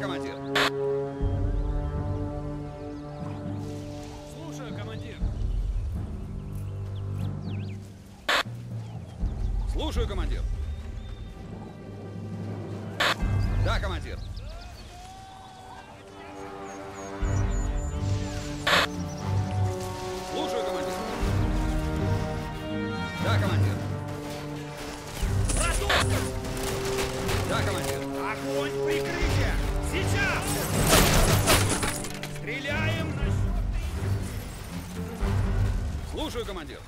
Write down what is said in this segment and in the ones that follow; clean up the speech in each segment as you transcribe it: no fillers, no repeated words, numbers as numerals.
командир. Слушаю, командир. Слушаю, командир. Да, командир. Слушаю, командир. Да, командир. Протушка! Да, командир. Огонь прикрытия! Сейчас! Стреляем на счет! Слушаю, командир.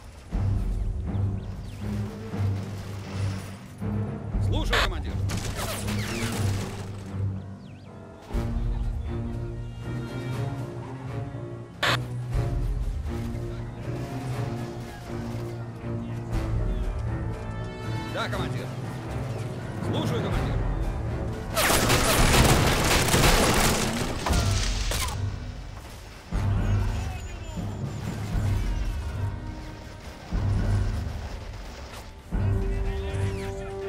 Слушаю, командир. Да, командир. Слушаю, командир. Да, командир.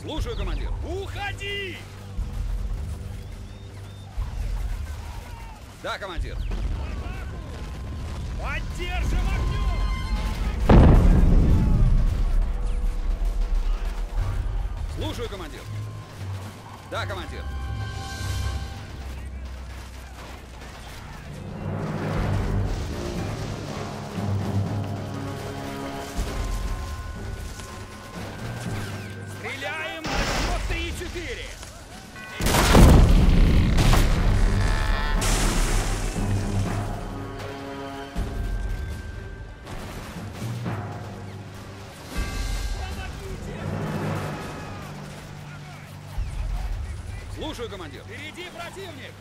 Слушаю, командир. Уходи! Да, командир. Поддержим огнем! Слушаю, командир. Да, командир. Стреляем на счет 3-4. Слушаю, командир. Впереди противник!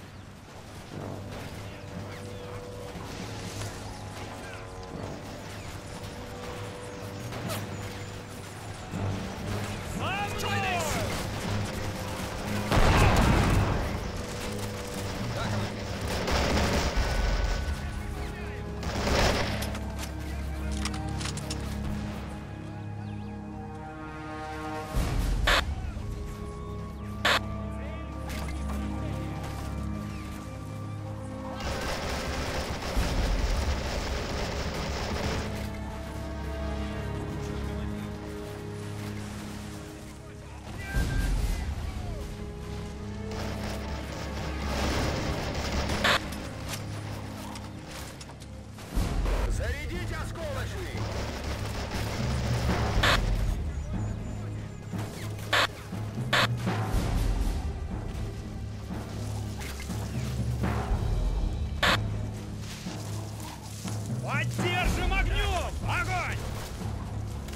Поддержим огнем! Огонь!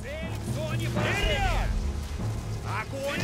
Цель в зоне поражения! Огонь!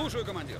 Слушаю, командир.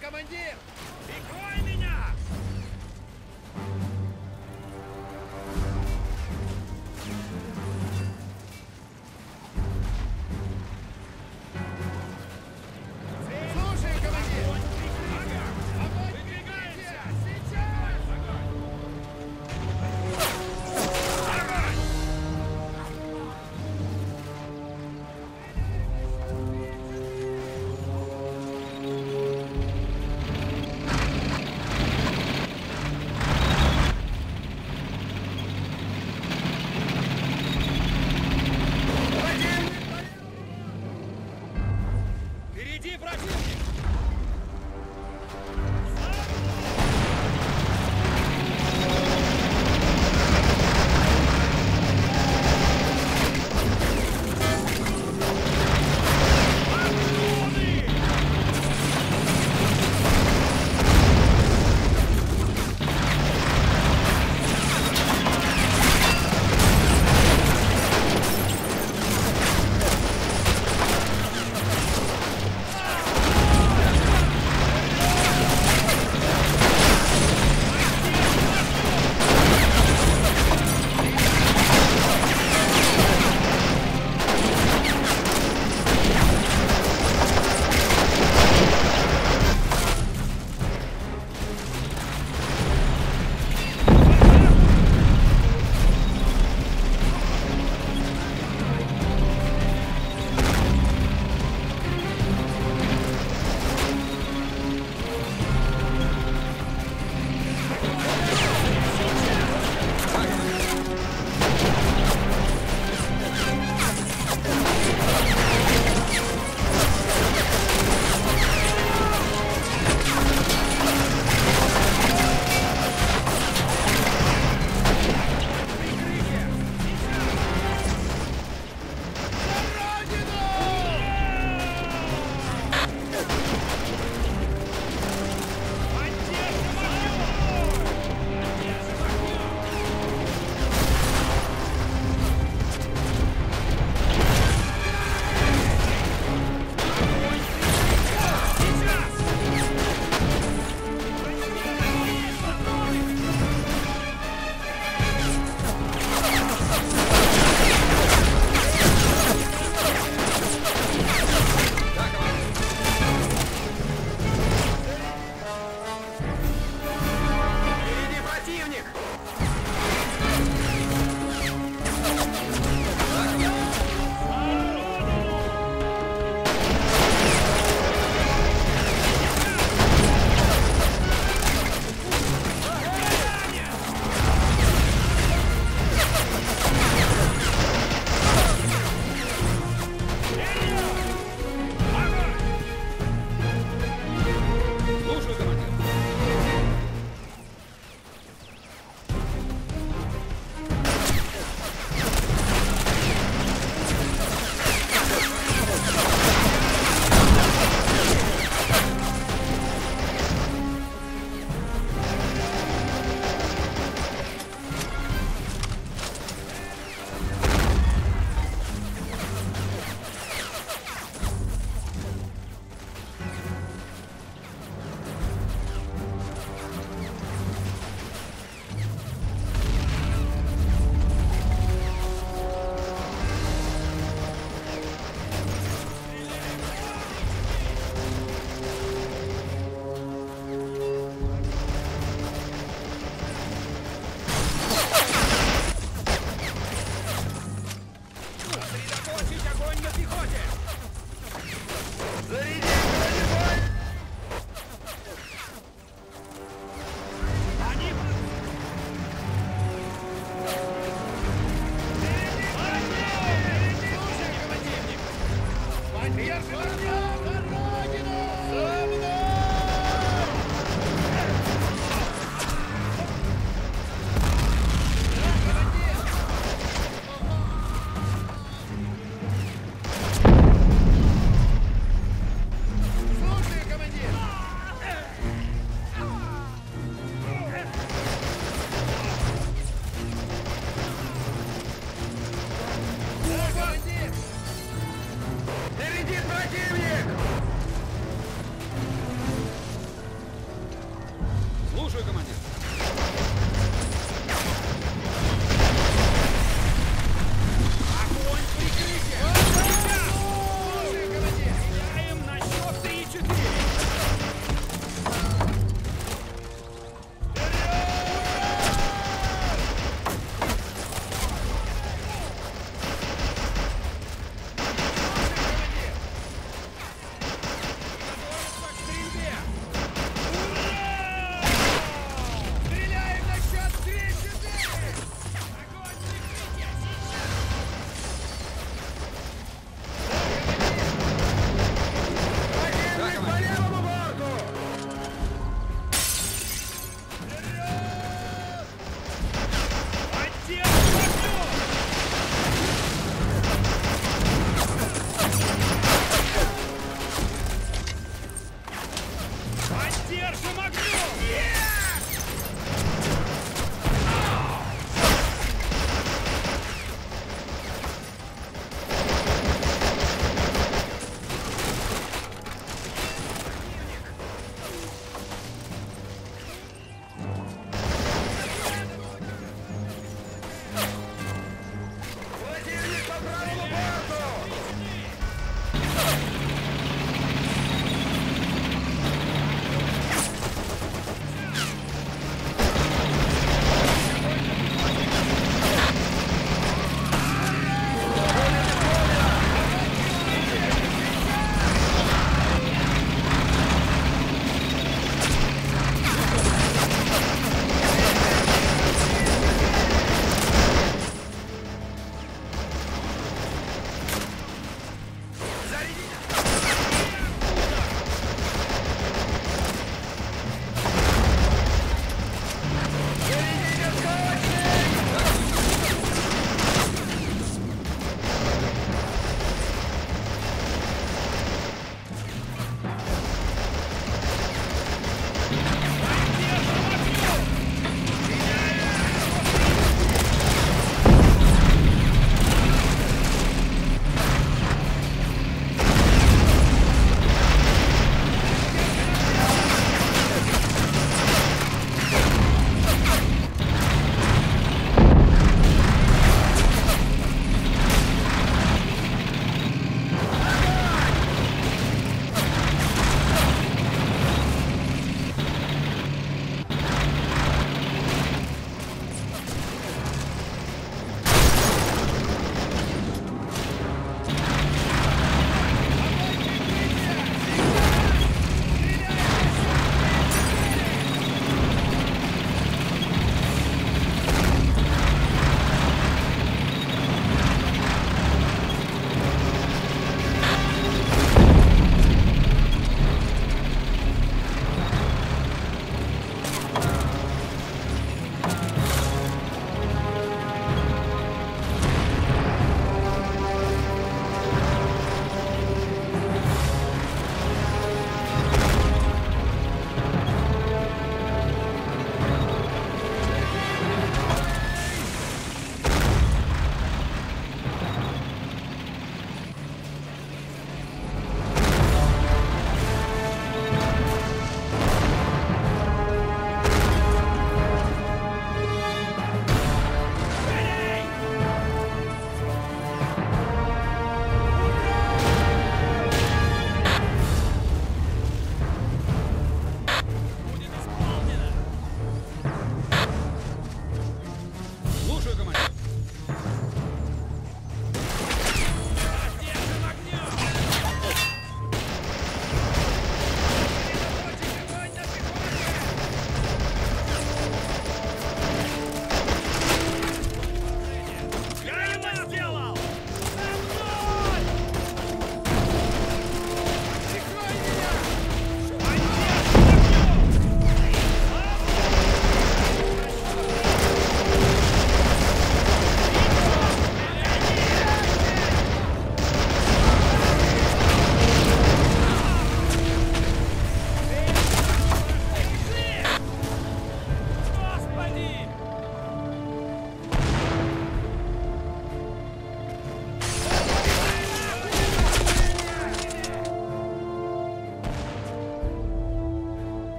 командир! Прикрой меня!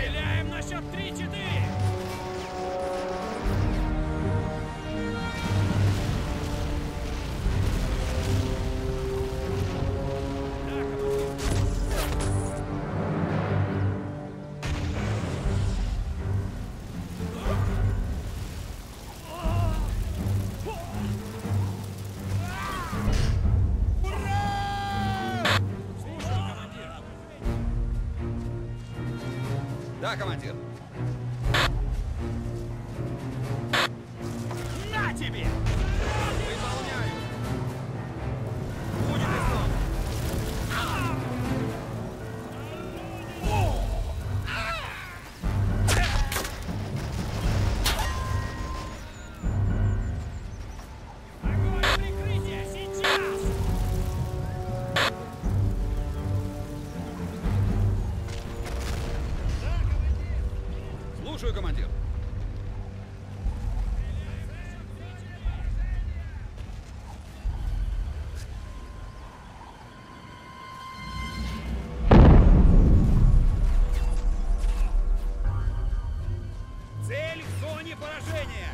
Стреляем на счет 3-4! Да, командир. На тебе! Выполняю! Будет и огонь прикрытия! Сейчас! Слушаю, командир. Цель в зоне поражения.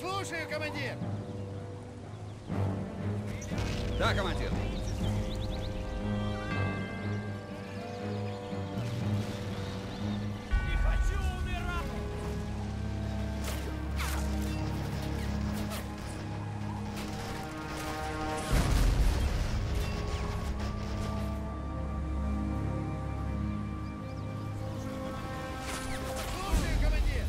Слушаю, командир! Да, командир! Не хочу умирать! Слушаю, командир!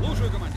Слушаю, командир.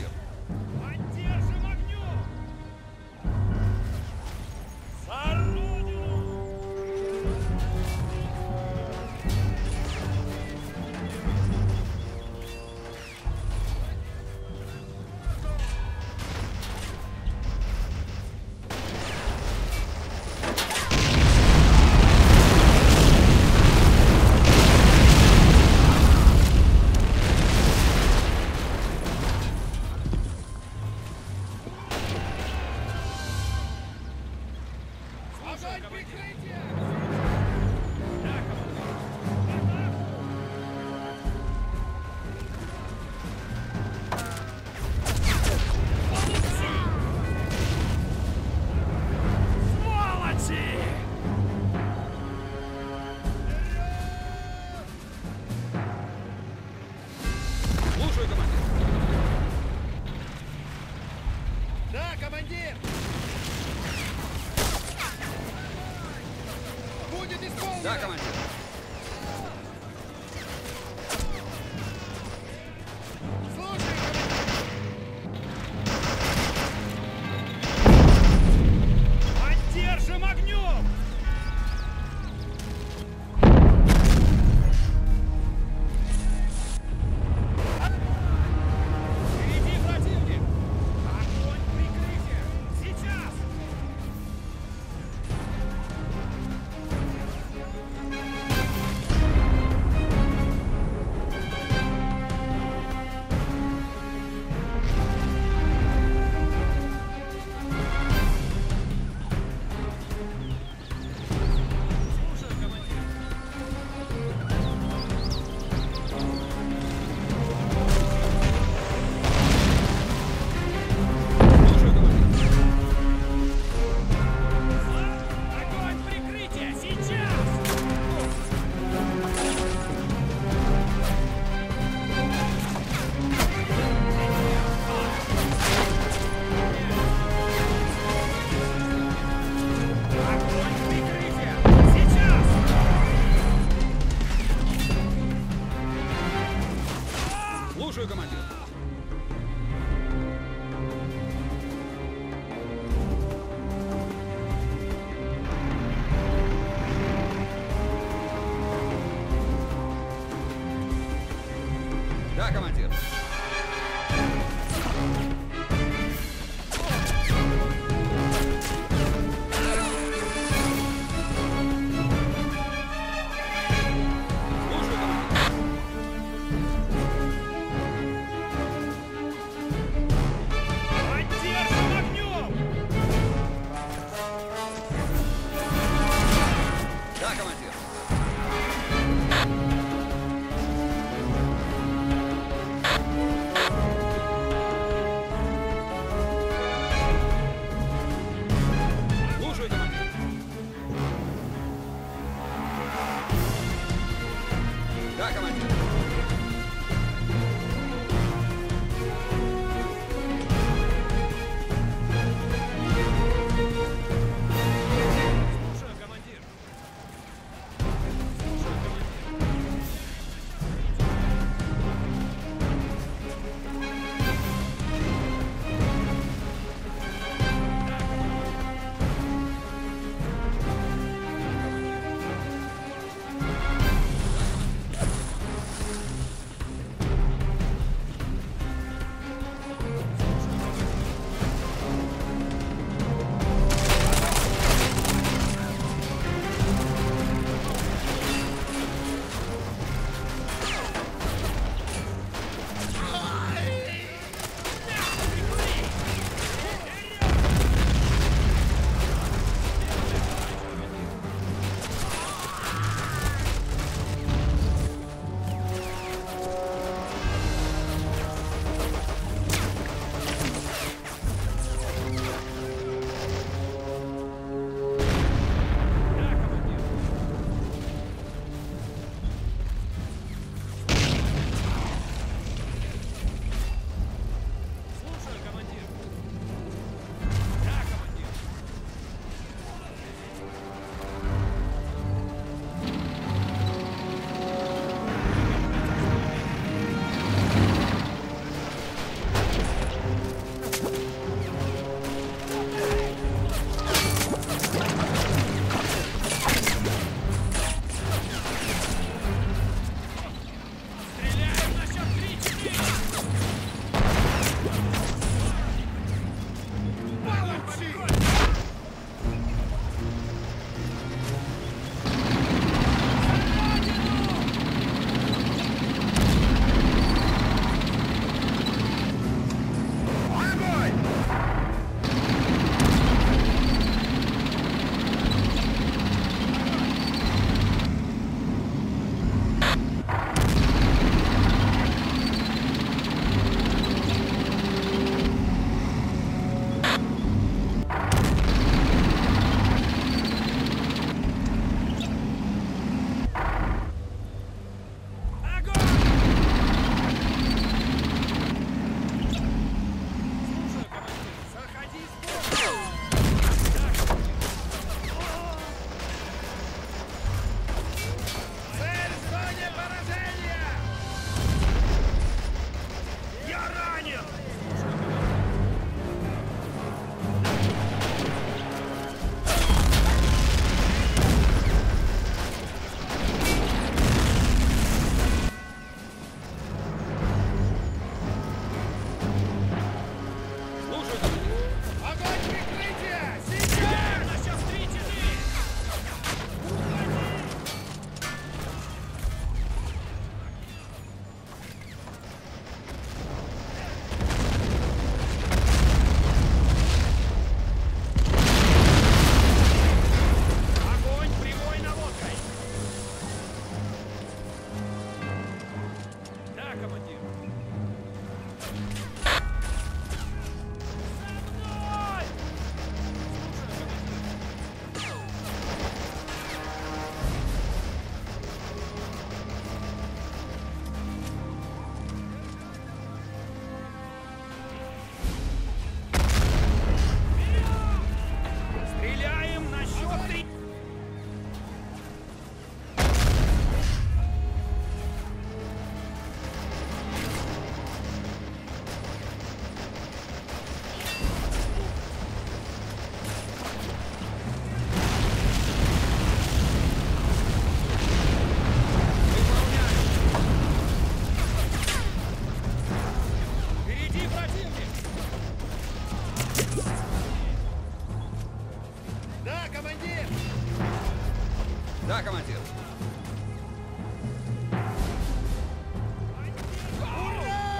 Да, командир.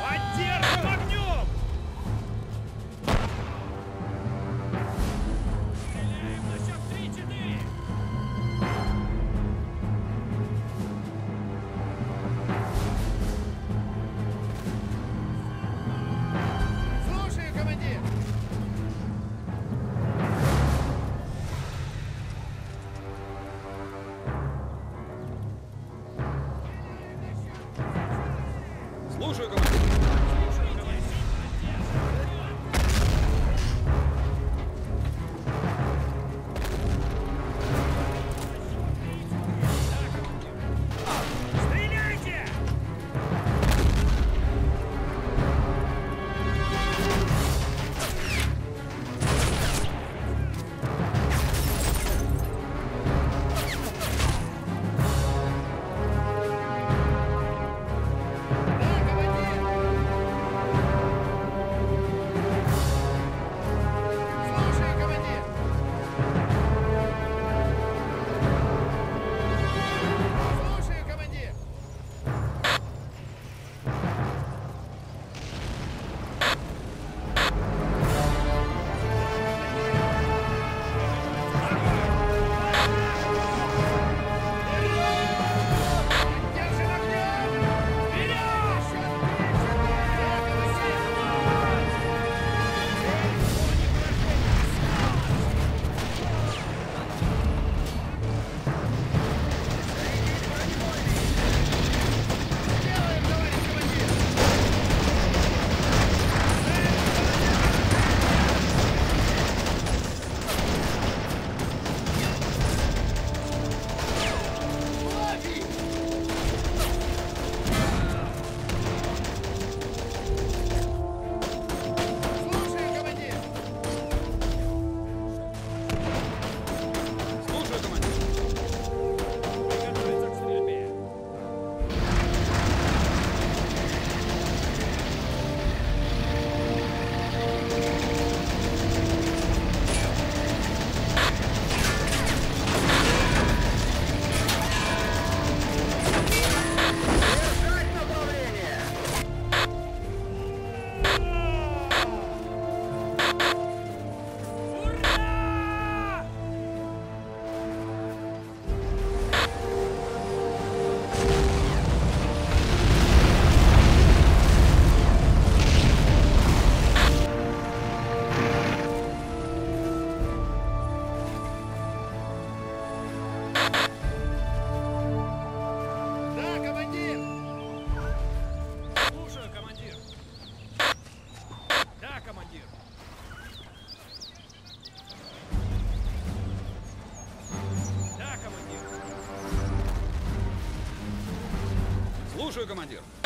Поддержим огнем! Стреляем на счет 3-4! Слушаю, командир! Слушаю, командир! Слушаю, командир.